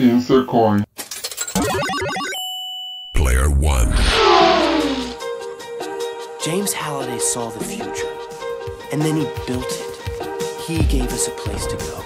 Insert coin. Player 1. James Halliday saw the future, and then he built it. He gave us a place to go.